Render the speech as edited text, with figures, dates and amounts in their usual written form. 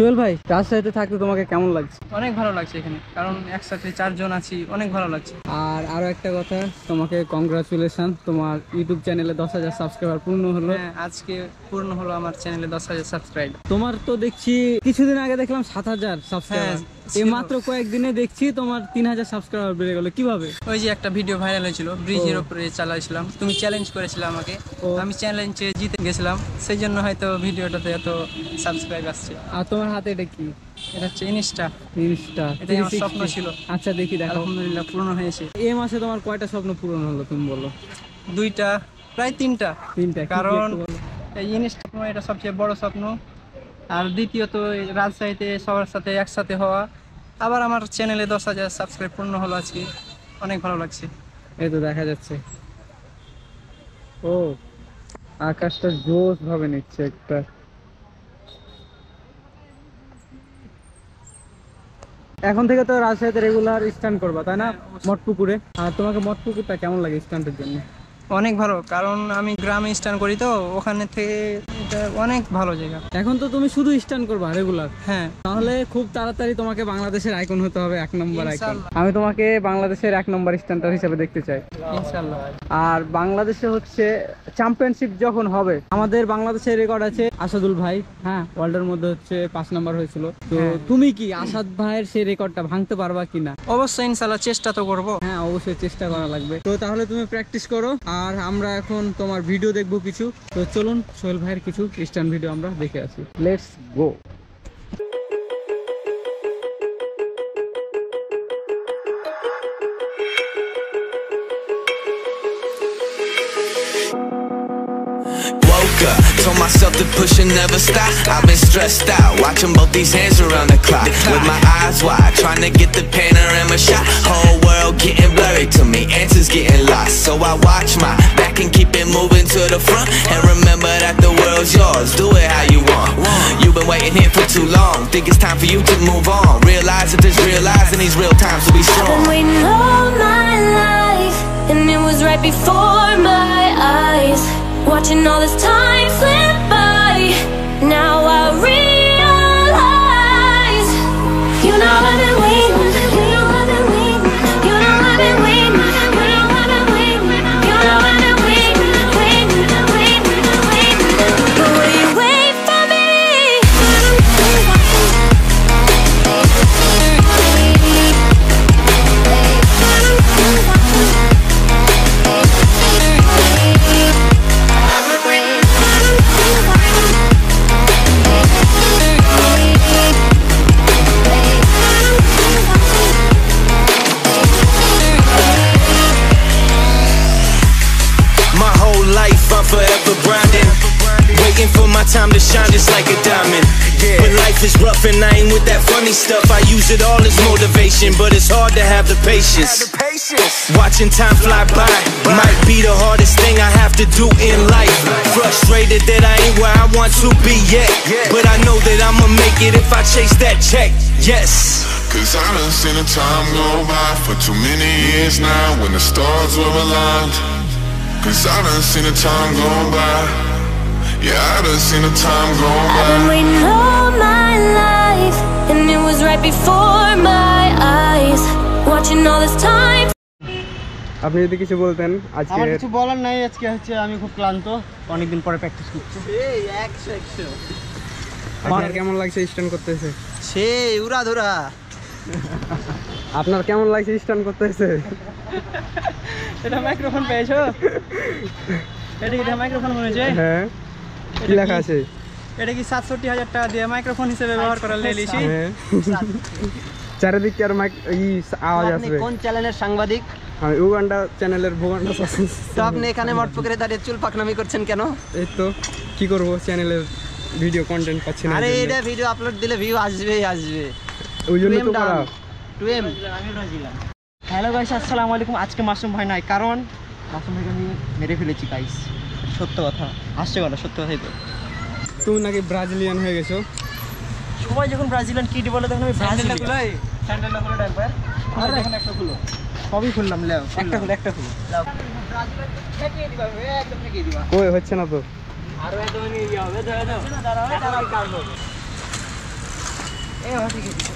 সোহেল ভাই, রাজশাহীতে থাকতে তোমাকে কেমন লাগছে? অনেক ভালো লাগছে এখানে, কারণ একসাথে চারজন আছি, অনেক ভালো লাগছে। আর আরো একটা কথা, তোমাকে কংগ্রাচুলেশন, তোমার ইউটিউব চ্যানেলে 10,000 সাবস্ক্রাইবার পূর্ণ হলো। আজকে পূর্ণ হলো আমার চ্যানেলে 10,000 সাবস্ক্রাইব। তোমার তো দেখছি কিছুদিন আগে দেখলাম 7,000 সাবস্ক্রাইবার, এই মাত্র কয়েকদিনে দেখছি তোমার 3,000 সাবস্ক্রাইবার বেড়ে গেল। কিভাবে? ওই যে একটা ভিডিও ভাইরাল হয়েছিল, ব্রিজের উপরে চালাইছিলাম, তুমি চ্যালেঞ্জ করেছিলে আমাকে, আমি চ্যালেঞ্জে জিতে গেছিলাম, সেই জন্য হয়তো ভিডিওটাতে এত সাবস্ক্রাইব আসছে। আর তোমার হাতে এটা কি? এটা হচ্ছে ইনস্টা, এটা আমার স্বপ্ন ছিল। আচ্ছা দেখি, দেখো আলহামদুলিল্লাহ পূর্ণ হয়েছে। এই মাসে তোমার কয়টা স্বপ্ন পূরণ হলো তুমি বলো? দুইটা, প্রায় তিনটা, কারণ এই ইনস্টা এটা সবচেয়ে বড় স্বপ্ন। আর দ্বিতীয়ত রাজশাহীতে সবার সাথে একসাথে হওয়া, আবার আমার চ্যানেলে 10,000 সাবস্ক্রাইব পূর্ণ হলো আজকে, অনেক ভালো লাগছে। এই তো দেখা যাচ্ছে, ও আকাশটা জোশ ভাবে নিচ্ছে একটা। এখন থেকে তো রাজশাহীতে রেগুলার স্ট্যান্ড করবা তাই না, মঠপুকুরে? আর তোমাকে মঠপুকুরটা কেমন লাগে স্ট্যান্ডের জন্য? অনেক ভালো, কারণ আমি গ্রামে স্ট্যান্ড করি তো, ওখানে থেকে এটা অনেক ভালো জায়গা। এখন তো তুমি শুধু স্ট্যান্ড করবা রেগুলার? হ্যাঁ। তাহলে খুব তাড়াতাড়ি তোমাকে বাংলাদেশের আইকন হতে হবে, 1 নম্বর আইকন। আমি তোমাকে বাংলাদেশের 1 নম্বর স্ট্যান্ডার হিসেবে দেখতে চাই ইনশাআল্লাহ। আর বাংলাদেশে হচ্ছে চ্যাম্পিয়নশিপ যখন হবে, আমাদের বাংলাদেশের রেকর্ড আছে আসাদুল ভাই, হ্যাঁ, ওয়ার্ল্ডের মধ্যে হচ্ছে 5 নম্বর হয়েছিল। তো তুমি কি আসাদ ভাইয়ের সেই রেকর্ডটা ভাঙতে পারবা কিনা? অবশ্যই ইনশাআল্লাহ, চেষ্টা তো করবো। হ্যাঁ অবশ্যই চেষ্টা করা লাগবে। তো তাহলে তুমি প্র্যাকটিস করো, আর আমরা এখন তোমার ভিডিও দেখবো কিছু। তো চলুন সোহেল ভাইয়ের কিছু খ্রিস্টান ভিডিও আমরা দেখে আসি, let's go. Told myself to push and never stop. I've been stressed out, watching both these hands around the clock. With my eyes wide, trying to get the panorama shot. Whole world getting blurry to me, answers getting lost. So I watch my back and keep it moving to the front. And remember that the world's yours, do it how you want. You've been waiting here for too long, think it's time for you to move on. Realize that there's real lives and these real times will be strong. I've been waiting all my life, and it was right before my eyes. Watching all this time slip by, now I realize. You know I've been waiting, you know I've been waiting, you know I've been waiting, you know I've been waiting, you know I've been waiting, waiting, waiting, waiting. But will you wait for me? Time to shine just like a diamond, yeah. But life is rough and I ain't with that funny stuff. I use it all as motivation, but it's hard to have the patience. Watching time fly by might be the hardest thing I have to do in life. Frustrated that I ain't where I want to be yet, but I know that I'ma make it if I chase that check, yes. Cause I done seen the time go by for too many years now, when the stars were aligned. Cause I done seen the time go by. Yeah, I done seen the time go by. I've been waiting all my life, and it was right before my eyes. Watching all this time. আপনি যদি কিছু বলতেন আজকে? আমার কিছু বলার নাই, আজকে হচ্ছে আমি খুব ক্লান্ত, অনেক দিন পরে প্র্যাকটিস করছি। এই একশো আপনার কেমন লাগছে স্ট্যান্ড করতেছে? সেই উড়া ধরা। আপনার কেমন লাগছে স্ট্যান্ড করতেছে? এটা মাইক্রোফোন পেয়েছো? এটা কি মাইক্রোফোন মনে হচ্ছে? হ্যাঁ। কি লেখা আছে? এটা কি ৬৭,০০০ টাকা দিয়ে মাইক্রোফোন হিসেবে ব্যবহার করা লেলিছি। চারিদিকে আর মাইক এই আওয়াজ আসবে। আপনি কোন চ্যানেলের সাংবাদিক? আমি উগান্ডা চ্যানেলের ভুগান্ডা সাসন। তো আপনি এখানে মটপুকুরে দাঁড়িয়ে চুল পাকনামি করছেন কেন? এই তো কি করব, চ্যানেলের ভিডিও কন্টেন্ট পাচ্ছি না। আরে এটা ভিডিও আপলোড দিলে ভিউ আসবে, ওইজন্য তো করা। 2M আমি রাজিলা। হ্যালো গাইস, আসসালামু আলাইকুম। আজকে মাসুম ভাই নাই, কারণ মাসুম ভাইকে আমি মেরে ফেলেছি গাইস। সত্য কথা, হাসছে বলো, সত্য কথাই তো। তুমি নাকি ব্রাজিলিয়ান হয়ে গেছো? সবাই যখন ব্রাজিলিয়ান কিটি বলে তখন আমি ব্রাজিলিয়ান গুলাই স্যান্ডেলটা খুলে একবার আর এখন একটা খুলো, সবই খুললাম। নাও একটা খুলো নাও, ঠেকিয়ে দিবা একদম, ঠেকিয়ে দিবা। কই হচ্ছে না তো, আরো এত নিয়ে যাও, এত দাঁড়াও, দাঁড়াও কাজ করো। এ হয়ে গেছে।